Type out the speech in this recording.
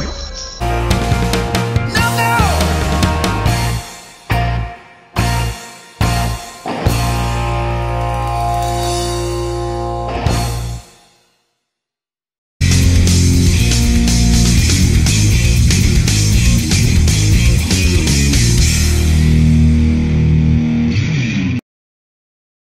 What?